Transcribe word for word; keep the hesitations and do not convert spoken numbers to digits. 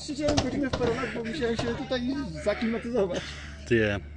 siedziałem godzinę w parolach, bo musiałem się tutaj zaklimatyzować. Ty.